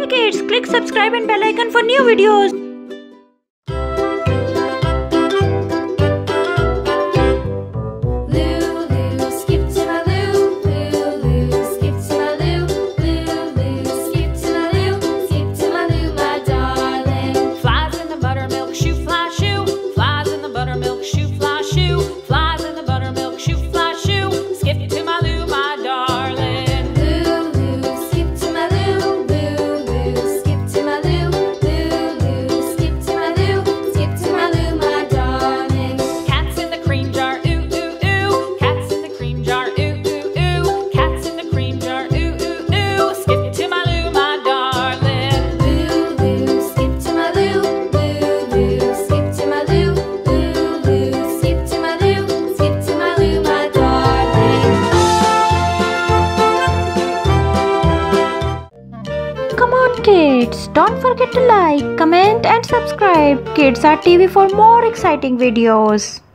Hey kids, click subscribe and bell icon for new videos. Come on kids, don't forget to like, comment and subscribe Kids Art TV for more exciting videos.